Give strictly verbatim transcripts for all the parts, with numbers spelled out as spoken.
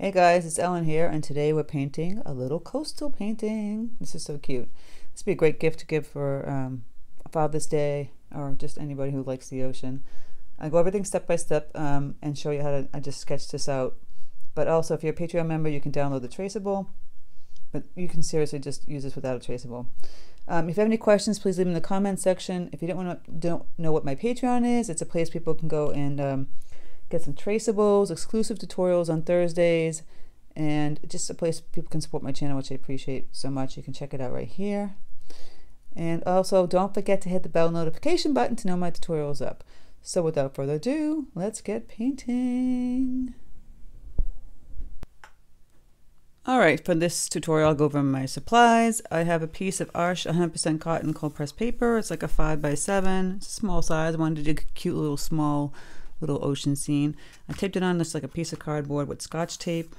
Hey guys, it's Ellen here, and today we're painting a little coastal painting. This is so cute. This would be a great gift to give for um, Father's Day, or just anybody who likes the ocean. I go everything step by step um, and show you how to. I just sketched this out. But also, if you're a Patreon member, you can download the traceable. But you can seriously just use this without a traceable. Um, if you have any questions, please leave them in the comments section. If you don't want to don't know what my Patreon is, it's a place people can go and. Um, Get some traceables, exclusive tutorials on Thursdays, and just a place people can support my channel, which I appreciate so much. You can check it out right here. And also, don't forget to hit the bell notification button to know my tutorial is up. So without further ado, let's get painting. All right, for this tutorial, I'll go over my supplies. I have a piece of Arches one hundred percent cotton cold pressed paper. It's like a five by seven, it's a small size. I wanted to do a cute little small little ocean scene. I taped it on just like a piece of cardboard with Scotch tape.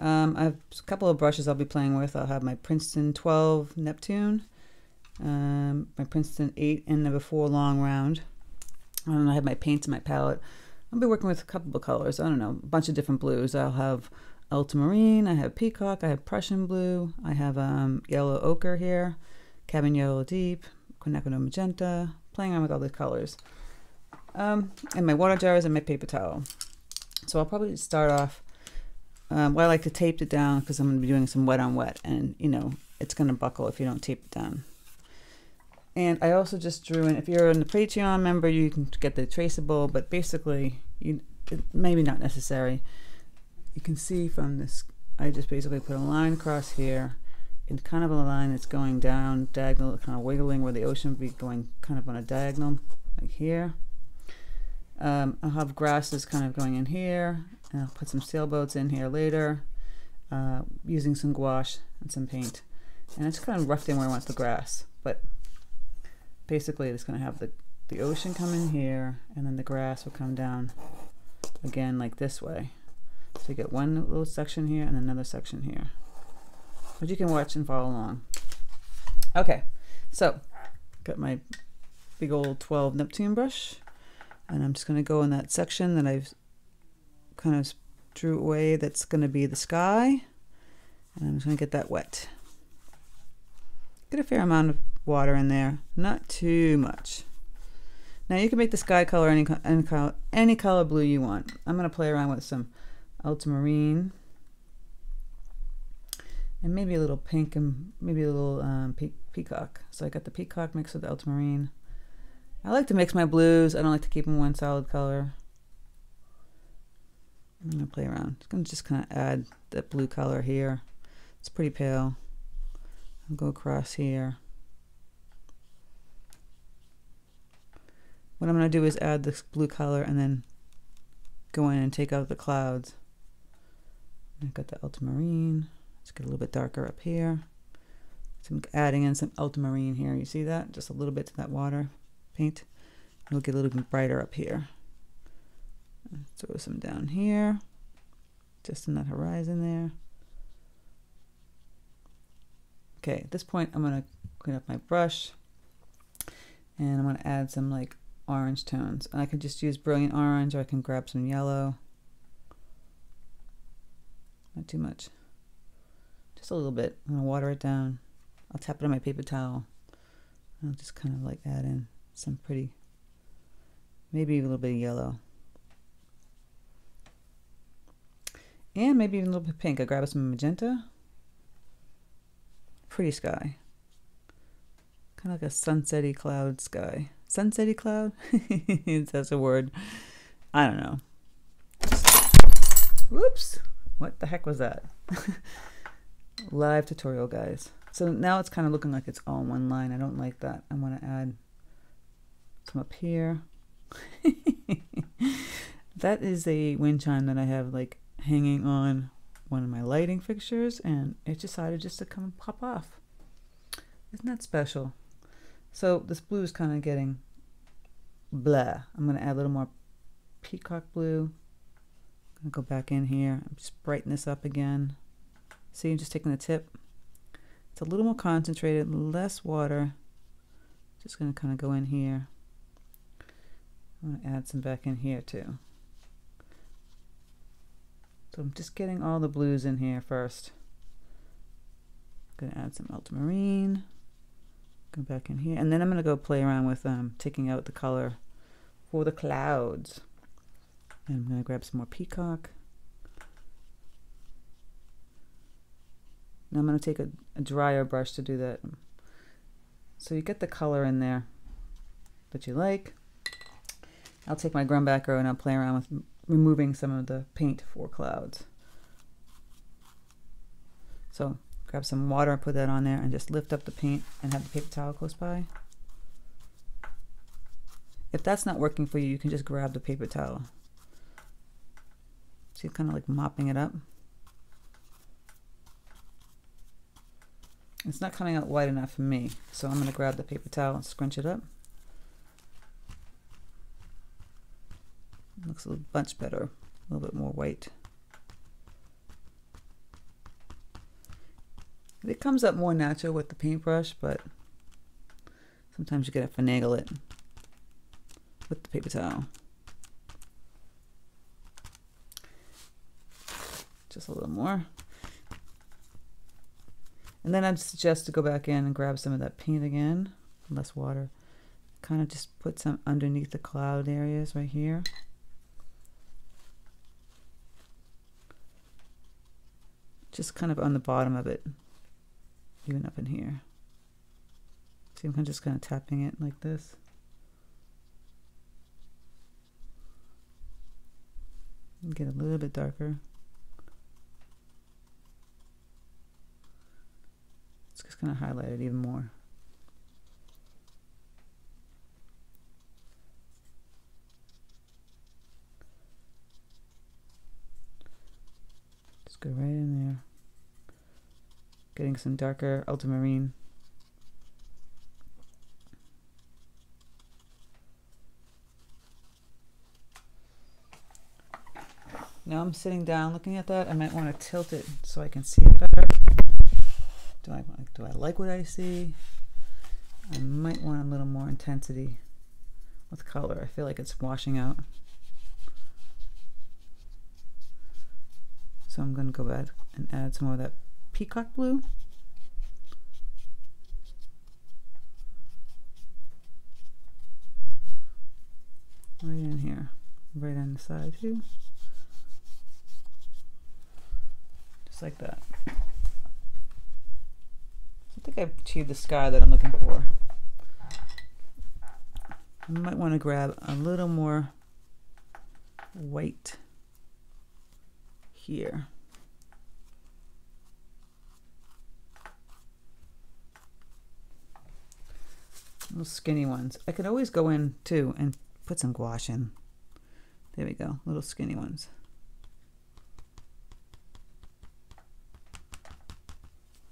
Um, I have a couple of brushes I'll be playing with. I'll have my Princeton twelve Neptune, um, my Princeton eight and number four long round. I don't know, I have my paints in my palette. I'll be working with a couple of colors. I don't know, a bunch of different blues. I'll have ultramarine, I have peacock, I have Prussian blue, I have um, yellow ochre here, cadmium yellow deep, quinacridone magenta, playing on with all the colors. Um, and my water jars and my paper towel. So I'll probably start off, um, well, I like to tape it down because I'm going to be doing some wet on wet, and you know, it's going to buckle if you don't tape it down. And I also just drew in, if you're in the Patreon member, you can get the traceable, but basically, you, maybe not necessary. You can see from this, I just basically put a line across here, and kind of a line that's going down, diagonal, kind of wiggling where the ocean would be going kind of on a diagonal, like here. Um, I'll have grasses kind of going in here, and I'll put some sailboats in here later, uh, using some gouache and some paint. And it's kind of roughed in where I want the grass, but basically it's going to have the, the ocean come in here, and then the grass will come down again like this way. So you get one little section here and another section here. But you can watch and follow along. Okay, so got my big old twelve Neptune brush. And I'm just going to go in that section that I've kind of drew away that's going to be the sky. And I'm just going to get that wet. Get a fair amount of water in there, not too much. Now you can make the sky color any, any, color, any color blue you want. I'm going to play around with some ultramarine. And maybe a little pink and maybe a little um, pe peacock. So I got the peacock mixed with the ultramarine. I like to mix my blues. I don't like to keep them one solid color. I'm going to play around. I'm going to just kind of add that blue color here. It's pretty pale. I'll go across here. What I'm going to do is add this blue color and then go in and take out the clouds. I've got the ultramarine. Let's get a little bit darker up here. So I'm adding in some ultramarine here. You see that? Just a little bit to that water. Paint. It'll get a little bit brighter up here. Throw some down here, just in that horizon there. Okay, at this point I'm going to clean up my brush, and I'm going to add some like orange tones. And I can just use brilliant orange, or I can grab some yellow. Not too much. Just a little bit. I'm going to water it down. I'll tap it on my paper towel. I'll just kind of like add in some pretty, maybe a little bit of yellow. And maybe even a little bit of pink. I grab some magenta. Pretty sky. Kind of like a sunset-y cloud sky. Sunset-y cloud? That's a word. I don't know. Whoops. What the heck was that? Live tutorial, guys. So now it's kind of looking like it's all one line. I don't like that. I want to add some up here. That is a wind chime that I have like hanging on one of my lighting fixtures, and it decided just to come and pop off. Isn't that special? So this blue is kind of getting blah. I'm going to add a little more peacock blue. I'm going to go back in here. I'm just brightening this up again. See, I'm just taking the tip. It's a little more concentrated, less water. Just going to kind of go in here. I'm going to add some back in here too. So I'm just getting all the blues in here first. I'm going to add some ultramarine. Go back in here. And then I'm going to go play around with um, taking out the color for the clouds. And I'm going to grab some more peacock. Now I'm going to take a, a drier brush to do that. So you get the color in there that you like. I'll take my Grumbacher and I'll play around with removing some of the paint for clouds. So grab some water, put that on there, and just lift up the paint and have the paper towel close by. If that's not working for you, you can just grab the paper towel. So you're kind of like mopping it up. It's not coming out wide enough for me, so I'm going to grab the paper towel and scrunch it up. It looks a little bunch better, a little bit more white. It comes up more natural with the paintbrush, but sometimes you gotta finagle it with the paper towel. Just a little more. And then I'd suggest to go back in and grab some of that paint again, less water. Kind of just put some underneath the cloud areas right here. Just kind of on the bottom of it, even up in here. See, I'm just kind of tapping it like this. And get a little bit darker. It's just going to highlight it even more. Just go right in there. Getting some darker ultramarine. Now I'm sitting down looking at that. I might want to tilt it so I can see it better. Do I, do I like what I see? I might want a little more intensity with color. I feel like it's washing out. So I'm going to go back and add some more of that peacock blue. Right in here, right on the side too. Just like that. I think I've achieved the sky that I'm looking for. I might want to grab a little more white here. Those skinny ones. I could always go in too and put some gouache in. There we go, little skinny ones.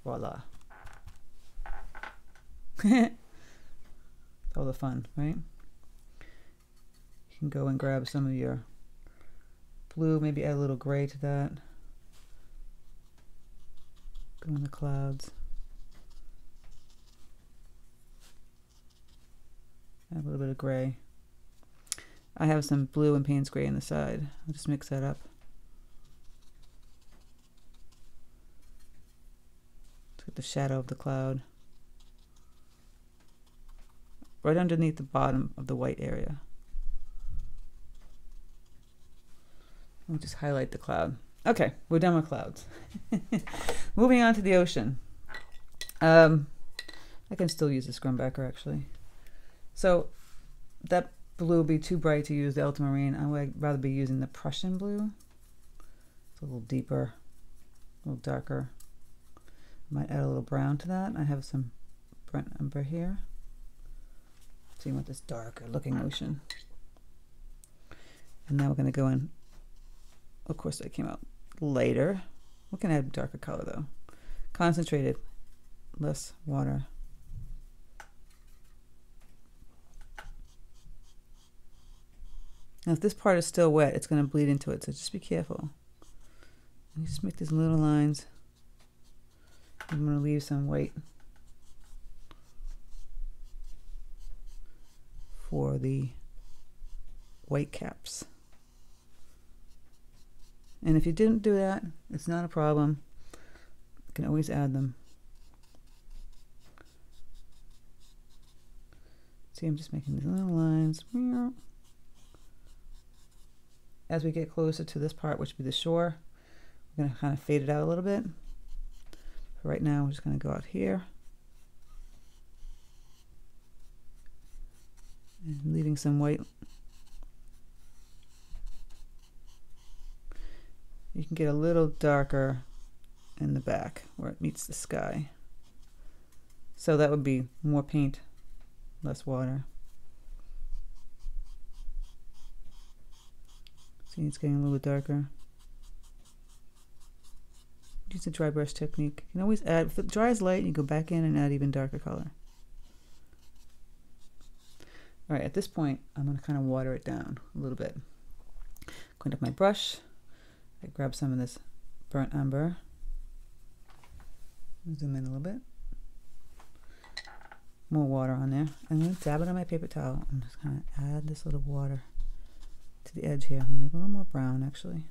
Voila. All the fun, right? You can go and grab some of your blue, maybe add a little gray to that. Go in the clouds. A little bit of gray. I have some blue and Payne's gray on the side. I'll just mix that up. Let's get the shadow of the cloud. Right underneath the bottom of the white area. We'll just highlight the cloud. Okay, we're done with clouds. Moving on to the ocean. Um, I can still use this Grumbacher actually. So that blue would be too bright to use the ultramarine. I would rather be using the Prussian blue. It's a little deeper, a little darker. I might add a little brown to that. I have some burnt umber here. So you want this darker looking ocean. And now we're going to go in. Of course, that came out later. We can add darker color though. Concentrated, less water. Now if this part is still wet, it's going to bleed into it, so just be careful. And just make these little lines. I'm going to leave some white for the white caps. And if you didn't do that, it's not a problem. You can always add them. See, I'm just making these little lines. As we get closer to this part, which would be the shore, we're going to kind of fade it out a little bit. For right now, we're just going to go out here. And leaving some white. You can get a little darker in the back where it meets the sky. So that would be more paint, less water. See, it's getting a little darker. Use the dry brush technique. You can always add, if it dries light, you go back in and add even darker color. All right, at this point, I'm gonna kind of water it down a little bit. Clean up my brush. I grab some of this burnt umber. Zoom in a little bit. More water on there. I'm going to dab it on my paper towel. I'm just going to add this little water to the edge here. Maybe a little more brown, actually.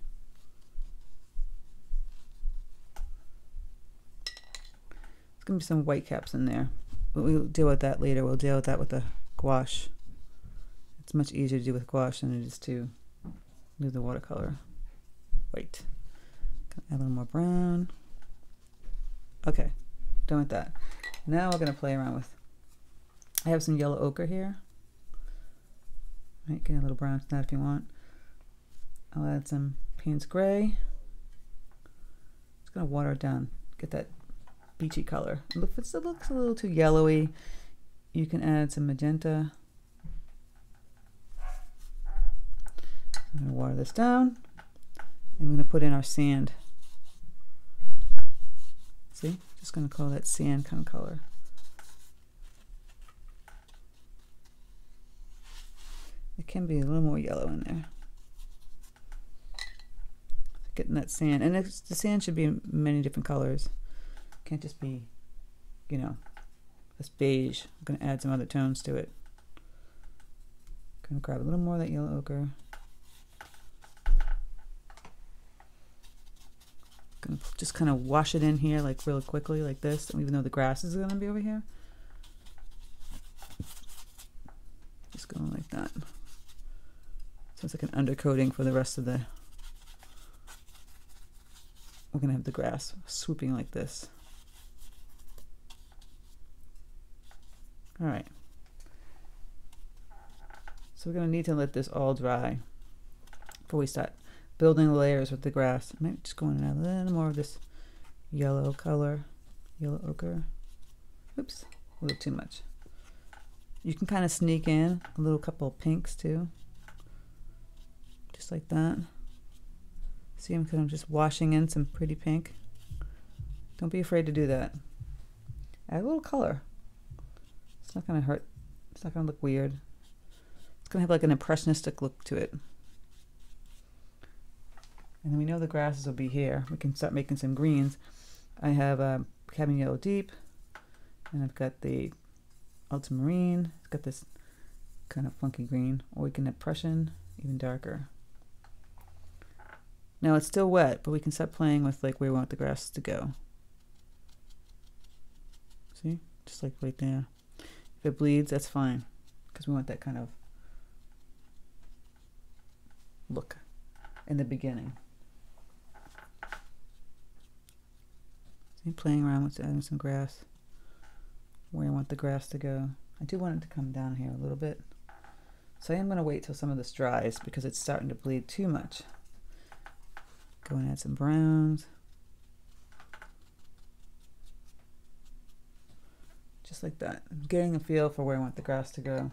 There's going to be some white caps in there. But we'll deal with that later. We'll deal with that with the gouache. It's much easier to do with gouache than it is to do the watercolor. Wait, add a little more brown. Okay, done with that. Now we're gonna play around with, I have some yellow ochre here. Right, get a little brown to that if you want. I'll add some Payne's gray. Just gonna water it down, get that beachy color. If it looks a little too yellowy, you can add some magenta. I'm gonna water this down. I'm going to put in our sand. See, just going to call that sand kind of color. It can be a little more yellow in there. Getting that sand, and it's, the sand should be many different colors. It can't just be, you know, this beige. I'm going to add some other tones to it. I'm going to grab a little more of that yellow ochre. Just kind of wash it in here like really quickly like this, even though the grass is going to be over here. Just going like that. So it's like an undercoating for the rest of the... We're going to have the grass swooping like this. All right. So we're going to need to let this all dry before we start building the layers with the grass. I might just go in and add a little more of this yellow color, yellow ochre. Oops, a little too much. You can kind of sneak in a little couple of pinks too, just like that. See, I'm kind of just washing in some pretty pink. Don't be afraid to do that. Add a little color. It's not gonna hurt. It's not gonna look weird. It's gonna have like an impressionistic look to it. And we know the grasses will be here. We can start making some greens. I have um, cadmium yellow deep, and I've got the ultramarine. It's got this kind of funky green, or we can have Prussian, even darker. Now it's still wet, but we can start playing with like where we want the grasses to go. See, just like right there. If it bleeds, that's fine, because we want that kind of look in the beginning. I'm playing around with adding some grass where I want the grass to go. I do want it to come down here a little bit. So I am going to wait till some of this dries because it's starting to bleed too much. Go and add some browns. Just like that. I'm getting a feel for where I want the grass to go.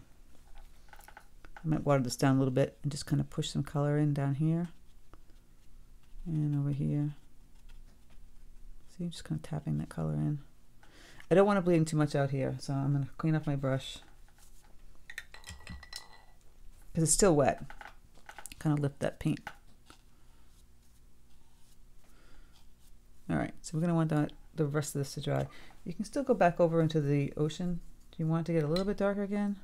I might water this down a little bit and just kind of push some color in down here and over here. So you're just kind of tapping that color in. I don't want to bleed too much out here, so I'm going to clean up my brush because it's still wet. Kind of lift that paint. All right, so we're going to want that, the rest of this to dry. You can still go back over into the ocean. Do you want to get a little bit darker again?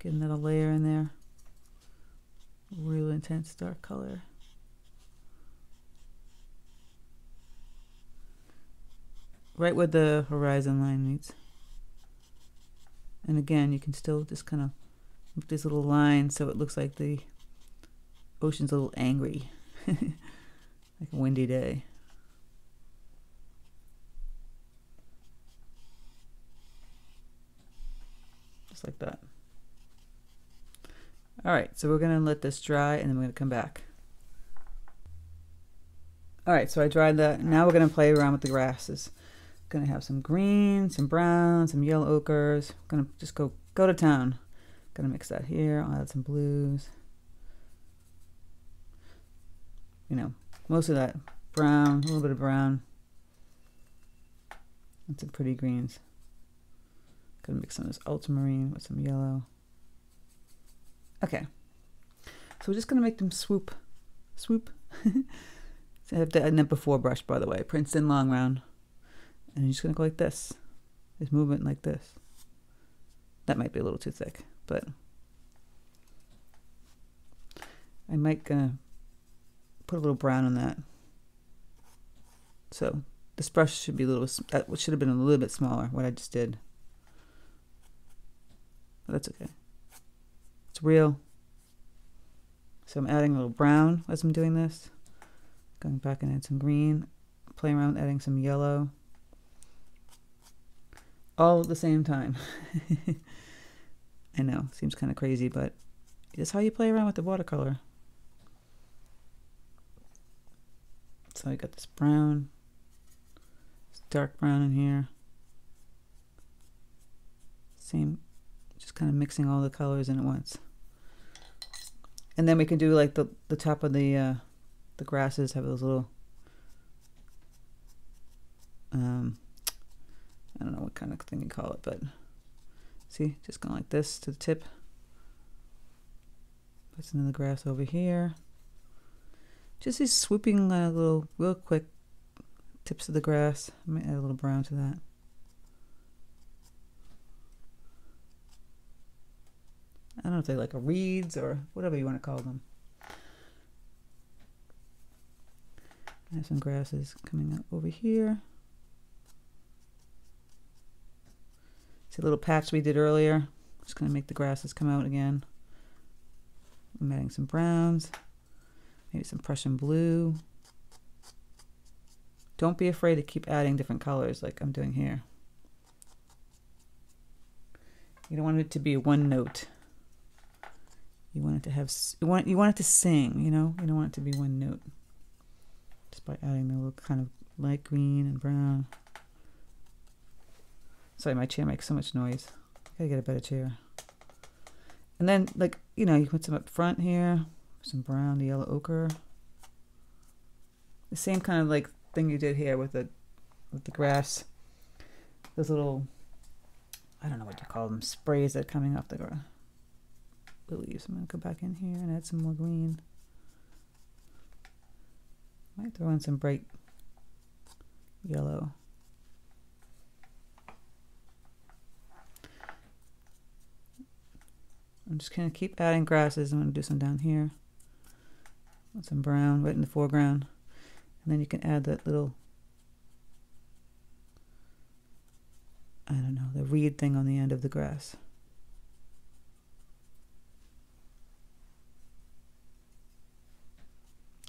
Get another layer in there. real intense dark color. Right where the horizon line meets. And again, you can still just kind of make these little lines so it looks like the ocean's a little angry. Like a windy day. Just like that. Alright, so we're going to let this dry and then we're going to come back. Alright, so I dried that. Now we're going to play around with the grasses. Going to have some green, some brown, some yellow ochres. Going to just go go to town. Going to mix that here. I'll add some blues. You know, most of that brown, a little bit of brown. And some pretty greens. Going to mix some of this ultramarine with some yellow. Okay. So we're just going to make them swoop. Swoop. So I have to add that before brush, by the way. Princeton long round. And you're just going to go like this. This movement like this. That might be a little too thick, but I might gonna put a little brown on that. So this brush should be a little, that should have been a little bit smaller, what I just did. But that's okay. It's real. So I'm adding a little brown as I'm doing this. Going back and add some green. Playing around with adding some yellow. All at the same time. I know, seems kind of crazy, but it's how you play around with the watercolor. So I got this brown, this dark brown in here. Same, just kind of mixing all the colors in at once. And then we can do like the, the top of the, uh, the grasses have those little, um, I don't know what kind of thing you call it, but see, just going like this to the tip. Put some of the grass over here. Just these swooping uh, little, real quick tips of the grass. I might add a little brown to that. I don't know if they like a reeds or whatever you want to call them. I have some grasses coming up over here. The little patch we did earlier. Just gonna make the grasses come out again. I'm adding some browns, maybe some Prussian blue. Don't be afraid to keep adding different colors like I'm doing here. You don't want it to be one note. You want it to have, you want, you want it to sing, you know? You don't want it to be one note. Just by adding the little kind of light green and brown. Sorry, my chair makes so much noise. I gotta get a better chair. And then, like, you know, you put some up front here, some brown, the yellow ochre. The same kind of like thing you did here with the with the grass. Those little, I don't know what you call them, sprays that are coming off the grass. Leaves. I'm gonna go back in here and add some more green. Might throw in some bright yellow. I'm just going to keep adding grasses. I'm going to do some down here. Some brown right in the foreground. And then you can add that little, I don't know, the reed thing on the end of the grass.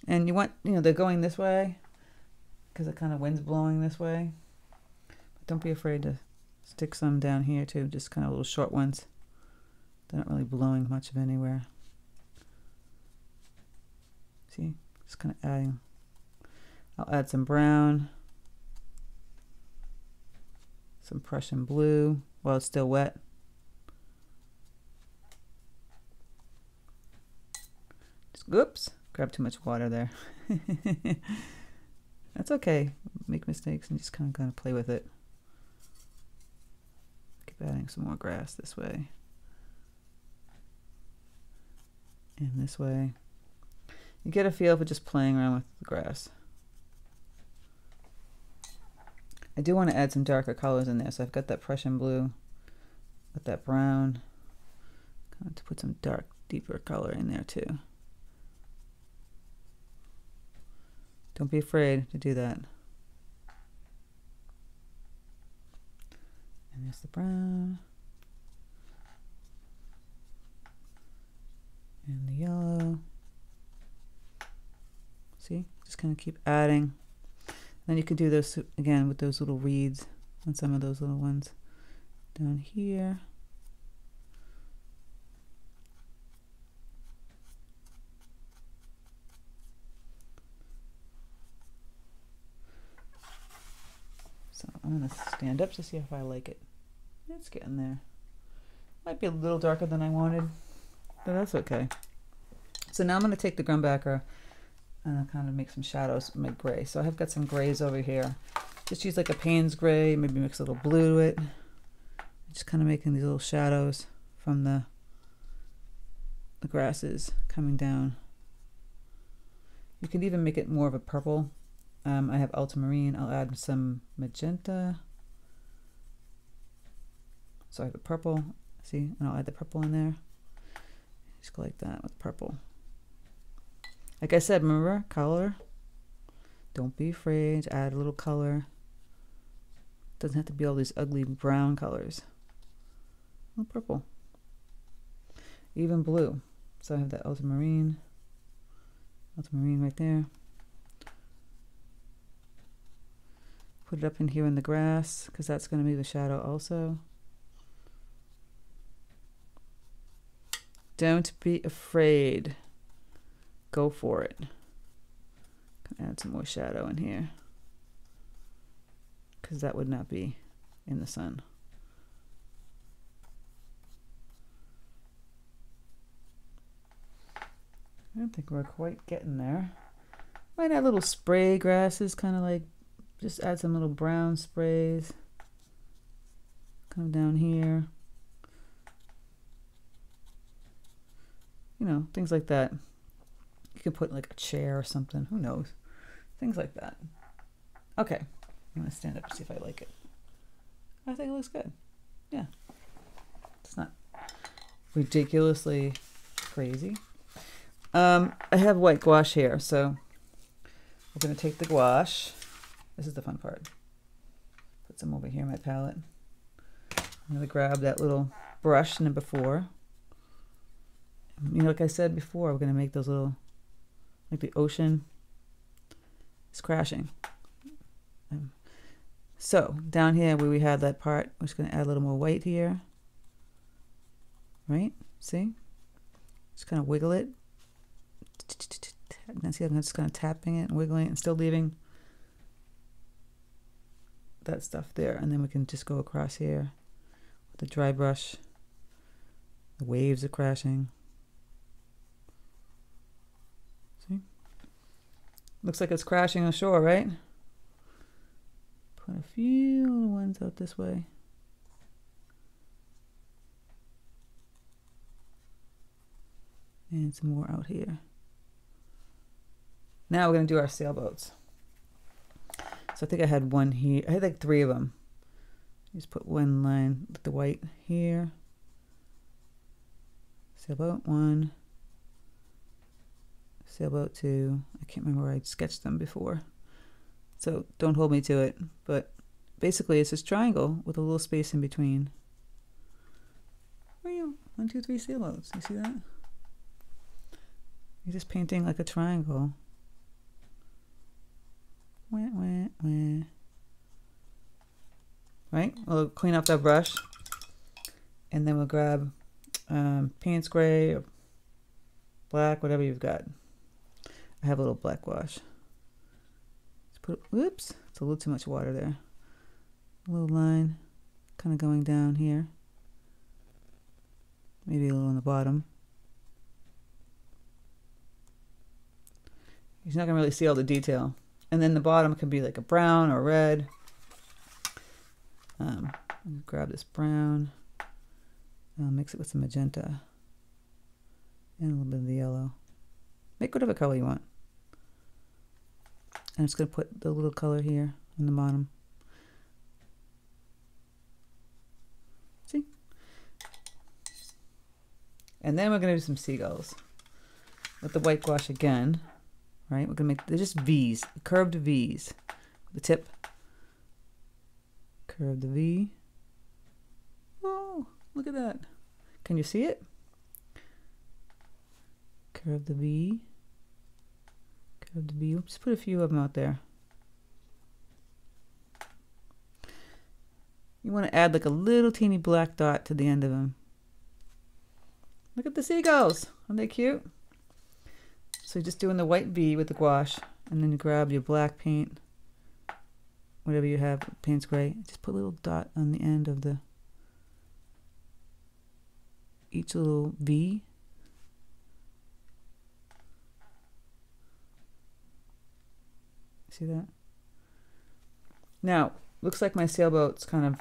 And you want, you know, they're going this way because the kind of wind's blowing this way. But don't be afraid to stick some down here too, just kind of little short ones. They're not really blowing much of anywhere. See, just kind of adding. I'll add some brown, some Prussian blue while it's still wet. Just, oops, grabbed too much water there. That's okay. Make mistakes and just kind of kind of play with it. Keep adding some more grass this way. And this way, you get a feel for just playing around with the grass. I do want to add some darker colors in there, so I've got that Prussian blue with that brown. I'm going to put some dark, deeper color in there too. Don't be afraid to do that. And there's the brown. And the yellow. See, just kind of keep adding. Then you could do those again with those little reeds and some of those little ones down here. So I'm gonna stand up to see if I like it. It's getting there. Might be a little darker than I wanted, but that's okay. So now I'm gonna take the Grumbacher and I'll kind of make some shadows with my gray. So I've got some grays over here. Just use like a Payne's gray, maybe mix a little blue to it. Just kind of making these little shadows from the, the grasses coming down. You can even make it more of a purple. Um, I have ultramarine. I'll add some magenta. So I have a purple, see, and I'll add the purple in there. Just go like that with purple. Like I said, remember, color. Don't be afraid to add a little color. Doesn't have to be all these ugly brown colors. A little purple. Even blue. So I have that ultramarine. Ultramarine right there. Put it up in here in the grass, because that's going to be the shadow also. Don't be afraid. Go for it. Add some more shadow in here, because that would not be in the sun. I don't think we're quite getting there. Might add little spray grasses, kind of like, just add some little brown sprays. Come down here. You know, things like that. You could put like a chair or something, who knows? Things like that. Okay, I'm gonna stand up and see if I like it. I think it looks good. Yeah, it's not ridiculously crazy. Um, I have white gouache here, so we're gonna take the gouache. This is the fun part. Put some over here in my palette. I'm gonna grab that little brush number four. You know, like I said before, we're gonna make those little, like the ocean is crashing. Um, so down here where we had that part, we're just gonna add a little more white here, right? See? Just kind of wiggle it. And see, I'm just kind of tapping it and wiggling it and still leaving that stuff there. And then we can just go across here with the dry brush. The waves are crashing. Looks like it's crashing ashore, right? Put a few little ones out this way. And some more out here. Now we're gonna do our sailboats. So I think I had one here. I had like three of them. Just put one line with the white here. Sailboat one. Sailboat two. I can't remember where I sketched them before, so don't hold me to it. But basically, it's this triangle with a little space in between. One, two, three sailboats. You see that? You're just painting like a triangle. Wah, wah, wah. Right? We'll clean up that brush, and then we'll grab um, Payne's gray or black, whatever you've got. I have a little black gouache. Just put, whoops, it's a little too much water there. A little line kind of going down here. Maybe a little on the bottom. You're not going to really see all the detail. And then the bottom can be like a brown or red. Um, I'm grab this brown. I'll mix it with some magenta. And a little bit of the yellow. Make whatever color you want. I'm just going to put the little color here on the bottom. See? And then we're going to do some seagulls with the white gouache again. right? We're gonna make, they're just V's, curved V's. The tip, curve the V. Oh, look at that. Can you see it? Curve the V, curve the V. Oops, put a few of them out there. You want to add like a little teeny black dot to the end of them. Look at the seagulls. Aren't they cute? So you're just doing the white V with the gouache, and then you grab your black paint, whatever you have, Payne's gray. Just put a little dot on the end of the each little V. See that? Now, looks like my sailboat's kind of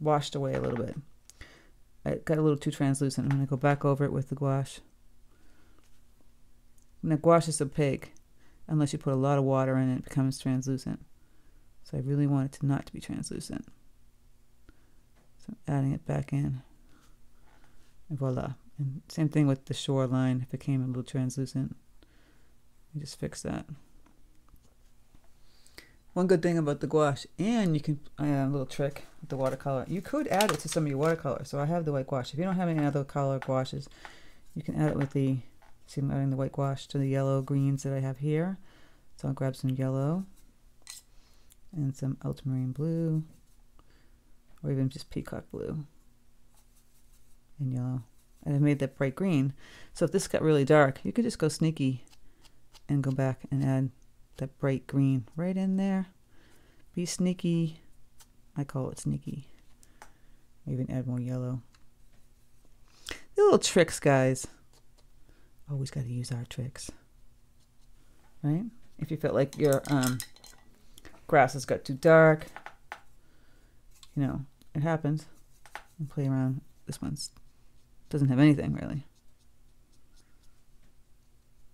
washed away a little bit. It got a little too translucent. I'm going to go back over it with the gouache. Now, gouache is opaque. Unless you put a lot of water in it, it becomes translucent. So I really want it to not to be translucent. So I'm adding it back in. And voila. And same thing with the shoreline. If it became a little translucent, you just fix that. One good thing about the gouache, and you can, uh, a little trick with the watercolor, you could add it to some of your watercolor. So I have the white gouache. If you don't have any other color gouaches, you can add it with the, see I'm adding the white gouache to the yellow greens that I have here. So I'll grab some yellow and some ultramarine blue, or even just peacock blue and yellow. And I made that bright green. So if this got really dark, you could just go sneaky and go back and add that bright green right in there. Be sneaky. I call it sneaky. Even add more yellow. The little tricks, guys. Always got to use our tricks, right? If you felt like your um, grasses got too dark, you know, it happens. And play around. This one's doesn't have anything really.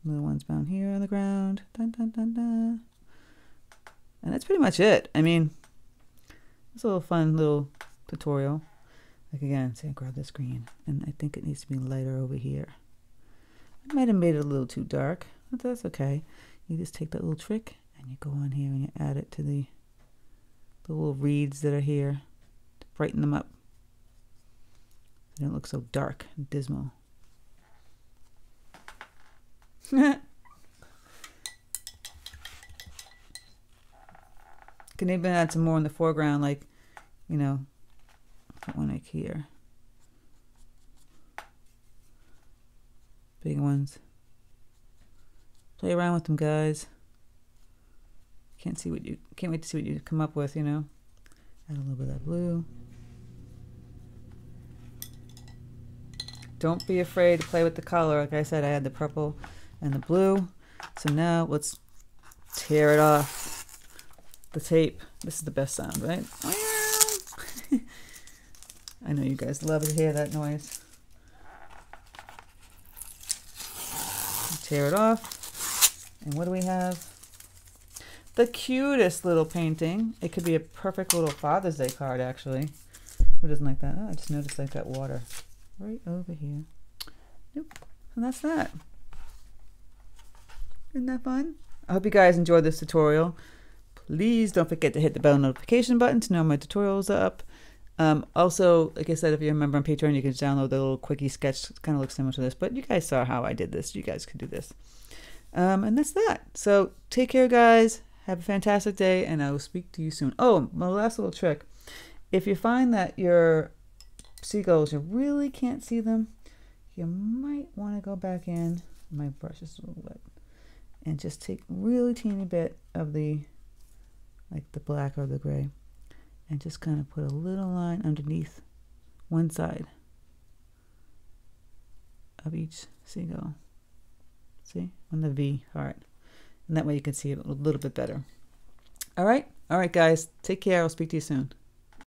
Little ones down here on the ground. Dun, dun, dun, dun. And that's pretty much it. I mean, it's a little fun little tutorial. Like again, say I grab this green, and I think it needs to be lighter over here. I might have made it a little too dark, but that's okay. You just take that little trick and you go on here and you add it to the, the little reeds that are here to brighten them up. They don't look so dark and dismal. Can even add some more in the foreground, like, you know, that one like here. Big ones. Play around with them, guys. Can't see what you can't wait to see what you come up with, you know. Add a little bit of that blue. Don't be afraid to play with the color. Like I said, I had the purple and the blue. So now let's tear it off the tape. This is the best sound, right? I know you guys love to hear that noise. Tear it off. And what do we have? The cutest little painting. It could be a perfect little Father's Day card, actually. Who doesn't like that? Oh, I just noticed I got water right over here. Nope. And that's that. Isn't that fun? I hope you guys enjoyed this tutorial. Please don't forget to hit the bell notification button to know my tutorials are up. Um, also, like I said, if you're a member on Patreon, you can just download the little quickie sketch. It kind of looks similar to this, but you guys saw how I did this. You guys could do this. Um, and that's that. So take care, guys. Have a fantastic day, and I will speak to you soon. Oh, my last little trick. If you find that your seagulls, you really can't see them, you might want to go back in. My brush is a little wet. And just take really teeny bit of the, like the black or the gray, and just kind of put a little line underneath one side of each seagull. See? On the V heart. And that way you can see it a little bit better. All right? All right, guys. Take care. I'll speak to you soon.